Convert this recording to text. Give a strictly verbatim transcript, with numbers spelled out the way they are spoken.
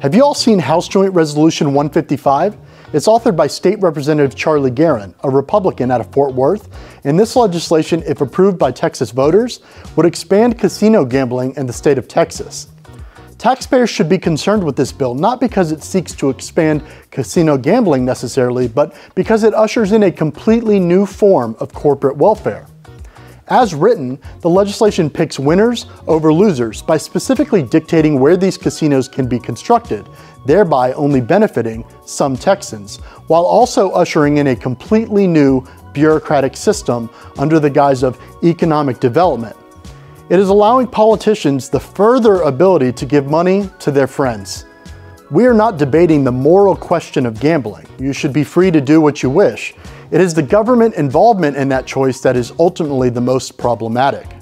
Have you all seen House Joint Resolution one fifty-five? It's authored by State Representative Charlie Geren, a Republican out of Fort Worth, and this legislation, if approved by Texas voters, would expand casino gambling in the state of Texas. Taxpayers should be concerned with this bill, not because it seeks to expand casino gambling necessarily, but because it ushers in a completely new form of corporate welfare. As written, the legislation picks winners over losers by specifically dictating where these casinos can be constructed, thereby only benefiting some Texans, while also ushering in a completely new bureaucratic system under the guise of economic development. It is allowing politicians the further ability to give money to their friends. We are not debating the moral question of gambling. You should be free to do what you wish. It is the government involvement in that choice that is ultimately the most problematic.